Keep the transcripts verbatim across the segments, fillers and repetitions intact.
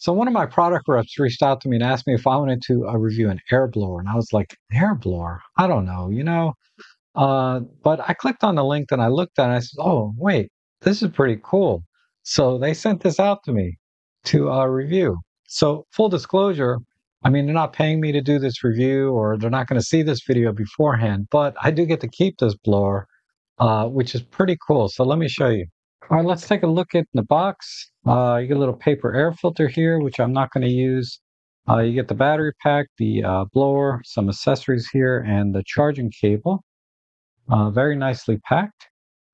So one of my product reps reached out to me and asked me if I wanted to uh, review an air blower. And I was like, an air blower? I don't know, you know. Uh, but I clicked on the link and I looked at it and I said, oh, wait, this is pretty cool. So they sent this out to me to uh, review. So full disclosure, I mean, they're not paying me to do this review, or they're not going to see this video beforehand, but I do get to keep this blower, uh, which is pretty cool. So let me show you. All right, let's take a look at the box. Uh, you get a little paper air filter here, which I'm not going to use. Uh, you get the battery pack, the uh, blower, some accessories here, and the charging cable. Uh, very nicely packed.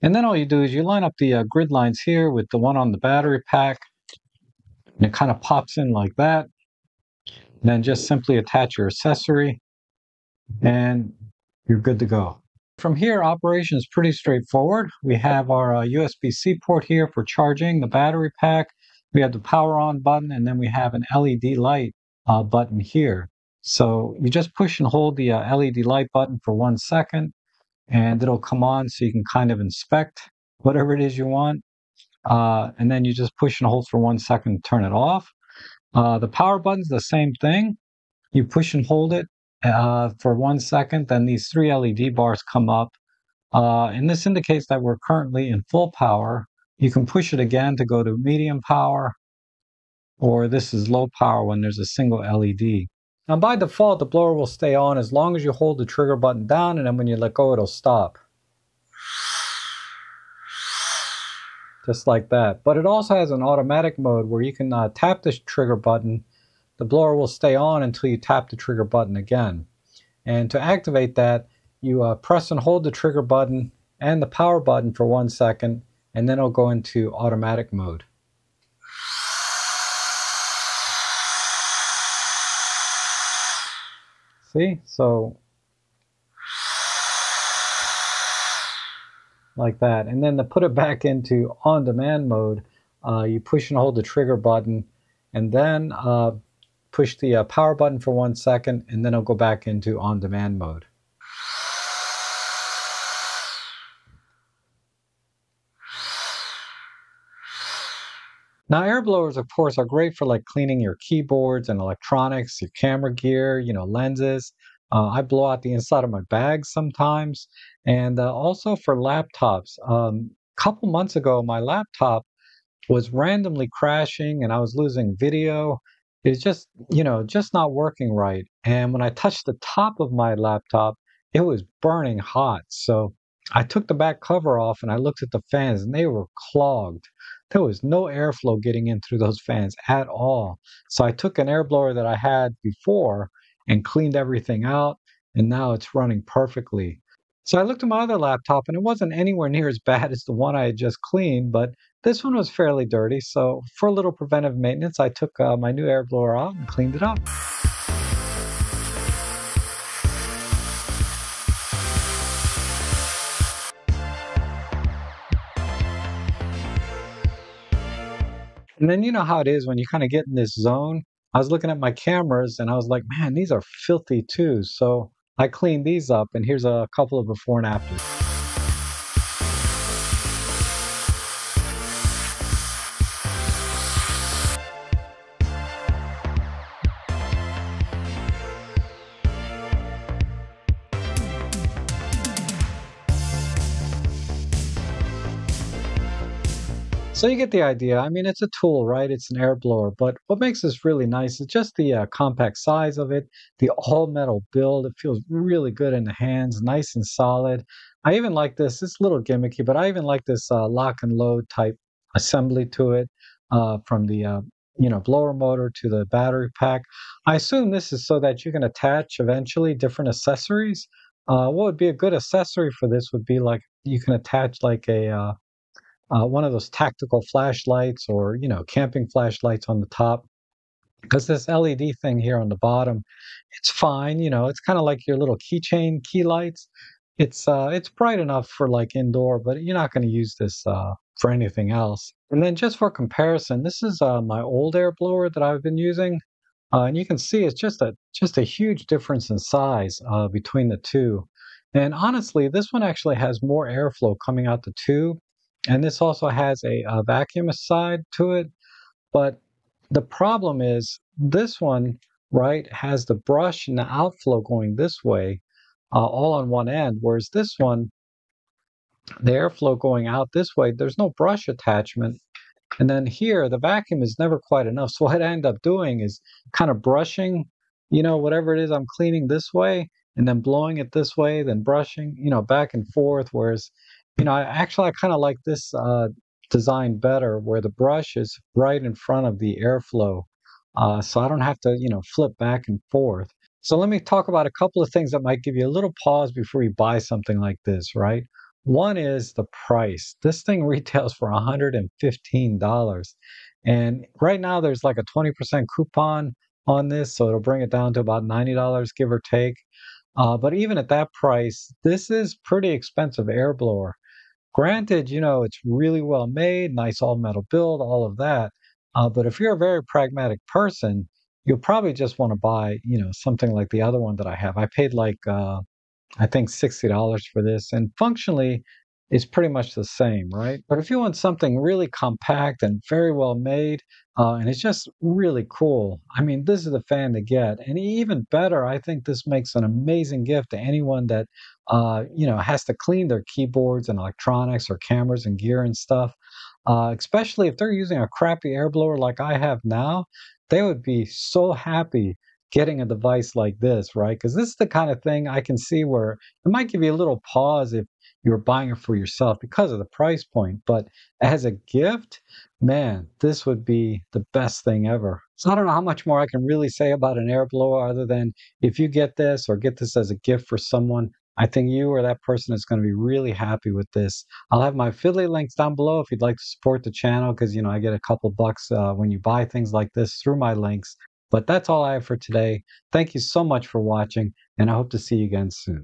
And then all you do is you line up the uh, grid lines here with the one on the battery pack. And it kind of pops in like that. And then just simply attach your accessory, and you're good to go. From here, operation is pretty straightforward. We have our uh, U S B C port here for charging the battery pack. We have the power on button, and then we have an L E D light uh, button here. So you just push and hold the uh, L E D light button for one second, and it'll come on so you can kind of inspect whatever it is you want. Uh, and then you just push and hold for one second and turn it off. Uh, the power button's the same thing. You push and hold it Uh, for one second, then these three L E D bars come up, uh, and this indicates that we're currently in full power. You can push it again to go to medium power, or this is low power when there's a single L E D. Now by default, the blower will stay on as long as you hold the trigger button down, and then when you let go, it'll stop. Just like that. But it also has an automatic mode where you can uh, tap this trigger button. The blower will stay on until you tap the trigger button again. And to activate that, you uh, press and hold the trigger button and the power button for one second, and then it'll go into automatic mode. See? So, like that. And then to put it back into on-demand mode, uh, you push and hold the trigger button, and then uh, push the uh, power button for one second, and then it'll go back into on-demand mode. Now, air blowers, of course, are great for like cleaning your keyboards and electronics, your camera gear, you know, lenses. Uh, I blow out the inside of my bags sometimes, and uh, also for laptops. Um, a couple months ago, my laptop was randomly crashing, and I was losing video. It's just, you know, just not working right. And when I touched the top of my laptop, it was burning hot. So I took the back cover off and I looked at the fans, and they were clogged. There was no airflow getting in through those fans at all. So I took an air blower that I had before and cleaned everything out, and now it's running perfectly. So I looked at my other laptop, and it wasn't anywhere near as bad as the one I had just cleaned, but this one was fairly dirty, so for a little preventive maintenance, I took uh, my new air blower out and cleaned it up. And then you know how it is when you kind of get in this zone. I was looking at my cameras and I was like, man, these are filthy too. So I cleaned these up, and here's a couple of before and afters. So you get the idea. I mean, it's a tool, right? It's an air blower, but what makes this really nice is just the uh, compact size of it, the all-metal build. It feels really good in the hands, nice and solid. I even like this. It's a little gimmicky, but I even like this uh, lock and load type assembly to it, uh, from the uh, you know blower motor to the battery pack. I assume this is so that you can attach eventually different accessories. Uh, what would be a good accessory for this would be like you can attach like a uh, Uh, one of those tactical flashlights, or, you know, camping flashlights on the top. Because this L E D thing here on the bottom, it's fine, you know, it's kind of like your little keychain key lights. It's, uh, it's bright enough for like indoor, but you're not going to use this uh, for anything else. And then just for comparison, this is uh, my old air blower that I've been using. Uh, and you can see it's just a, just a huge difference in size uh, between the two. And honestly, this one actually has more airflow coming out the tube. And this also has a, a vacuum aside to it, but The problem is this one, right, has the brush and the outflow going this way, uh, all on one end, whereas this one, the airflow going out this way, there's no brush attachment. And then here, the vacuum is never quite enough. So what I end up doing is kind of brushing, you know, whatever it is I'm cleaning this way, and then blowing it this way, then brushing, you know, back and forth. Whereas, you know, I, actually I kind of like this uh, design better, where the brush is right in front of the airflow. Uh, so I don't have to, you know, flip back and forth. So let me talk about a couple of things that might give you a little pause before you buy something like this, right? One is the price. This thing retails for one hundred fifteen dollars. And right now there's like a twenty percent coupon on this, so it'll bring it down to about ninety dollars, give or take. Uh, but even at that price, this is pretty expensive air blower. Granted, you know, it's really well made, nice all metal build, all of that. Uh, but if you're a very pragmatic person, you'll probably just want to buy, you know, something like the other one that I have. I paid like, uh, I think sixty dollars for this, and functionally it's pretty much the same, right? But if you want something really compact and very well made, uh, and it's just really cool, I mean, this is the fan to get. And even better, I think this makes an amazing gift to anyone that, uh, you know, has to clean their keyboards and electronics or cameras and gear and stuff. Uh, especially if they're using a crappy air blower like I have now, they would be so happy getting a device like this, right? Because this is the kind of thing I can see where it might give you a little pause if you're buying it for yourself because of the price point. But as a gift, man, this would be the best thing ever. So I don't know how much more I can really say about an air blower other than if you get this or get this as a gift for someone, I think you or that person is going to be really happy with this. I'll have my affiliate links down below if you'd like to support the channel, because, you know, I get a couple bucks uh, when you buy things like this through my links. But that's all I have for today. Thank you so much for watching, and I hope to see you again soon.